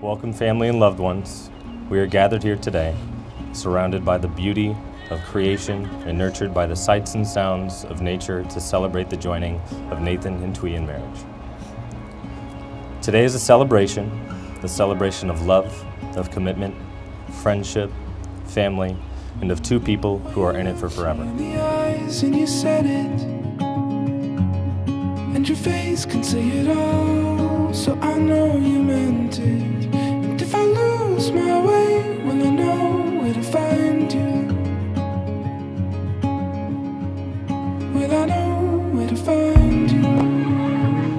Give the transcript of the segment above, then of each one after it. Welcome, family and loved ones. We are gathered here today, surrounded by the beauty of creation and nurtured by the sights and sounds of nature to celebrate the joining of Nathan and Thuy in marriage. Today is a celebration, the celebration of love, of commitment, friendship, family, and of two people who are in it for forever. The eyes and you said it, and your face can say it all, so I know you meant it. And if I lose my way, well, I know where to find you. Well, I know where to find you.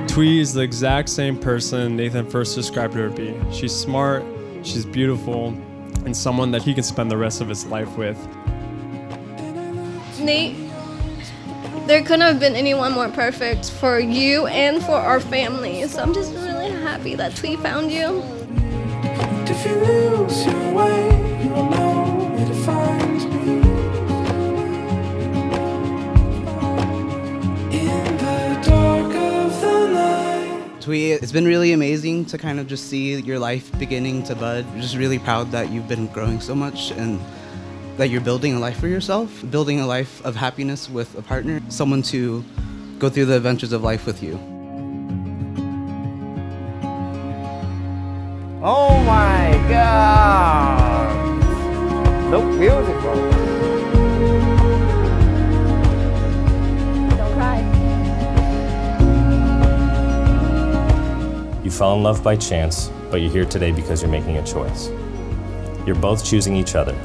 Thuy is the exact same person Nathan first described her to be. She's smart, she's beautiful, and someone that he can spend the rest of his life with. Nate, there couldn't have been anyone more perfect for you and for our family, so I'm just really happy that Thuy found you. If you lose your way, you'll know where to find me. It's been really amazing to kind of just see your life beginning to bud. I'm just really proud that you've been growing so much and that you're building a life for yourself, building a life of happiness with a partner, someone to go through the adventures of life with you. Oh my God! So beautiful! Don't cry. You fell in love by chance, but you're here today because you're making a choice. You're both choosing each other.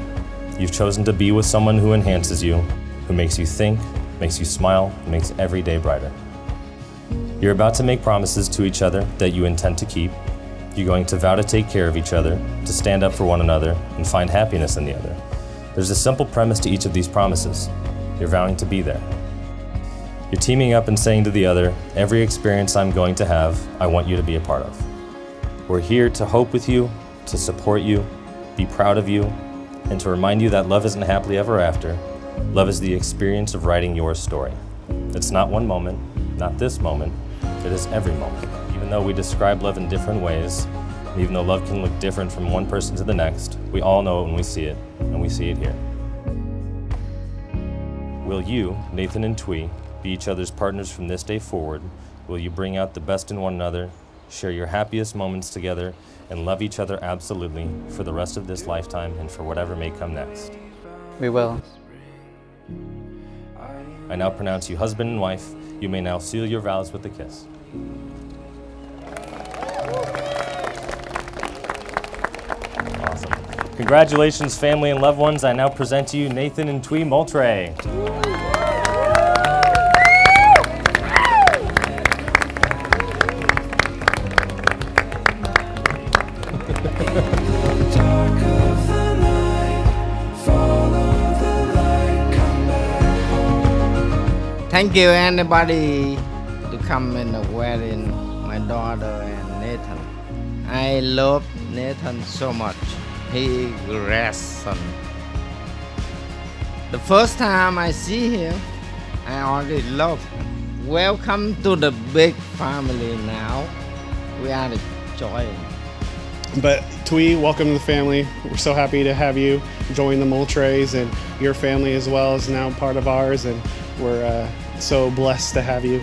You've chosen to be with someone who enhances you, who makes you think, makes you smile, and makes every day brighter. You're about to make promises to each other that you intend to keep. You're going to vow to take care of each other, to stand up for one another, and find happiness in the other. There's a simple premise to each of these promises. You're vowing to be there. You're teaming up and saying to the other, every experience I'm going to have, I want you to be a part of. We're here to hope with you, to support you, be proud of you, and to remind you that love isn't happily ever after. Love is the experience of writing your story. It's not one moment, not this moment, it is every moment. Even though we describe love in different ways, and even though love can look different from one person to the next, we all know it when we see it, and we see it here. Will you, Nathan and Thuy, be each other's partners from this day forward? Will you bring out the best in one another, share your happiest moments together, and love each other absolutely for the rest of this lifetime and for whatever may come next? We will. I now pronounce you husband and wife. You may now seal your vows with a kiss. Awesome. Congratulations, family and loved ones. I now present to you Nathan and Thuy Moultrey. Thank you everybody to come in the wedding, my daughter and Nathan. I love Nathan so much. He rests. The first time I see him, I already love him. Welcome to the big family now. We are the joy. But Thuy, welcome to the family. We're so happy to have you join the Moultreys, and your family as well is now part of ours, and we're so blessed to have you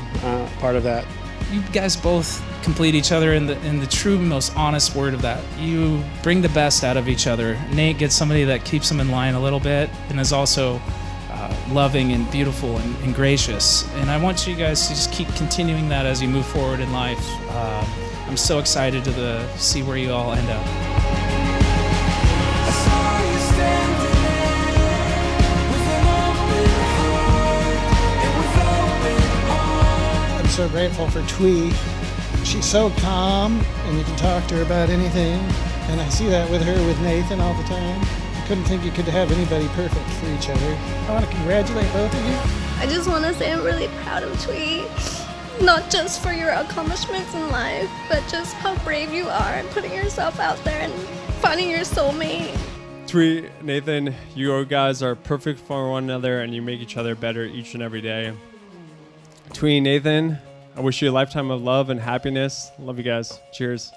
part of that. You guys both complete each other in the true, most honest word of that. You bring the best out of each other. Nate gets somebody that keeps him in line a little bit and is also loving and beautiful and gracious. And I want you guys to just keep continuing that as you move forward in life. I'm so excited to see where you all end up. So grateful for Thuy. She's so calm, and you can talk to her about anything. And I see that with her, with Nathan, all the time. I couldn't think you could have anybody perfect for each other. I want to congratulate both of you. I just want to say I'm really proud of Thuy, not just for your accomplishments in life, but just how brave you are and putting yourself out there and finding your soulmate. Thuy, Nathan, you guys are perfect for one another, and you make each other better each and every day. Thuy, Nathan, I wish you a lifetime of love and happiness. Love you guys. Cheers.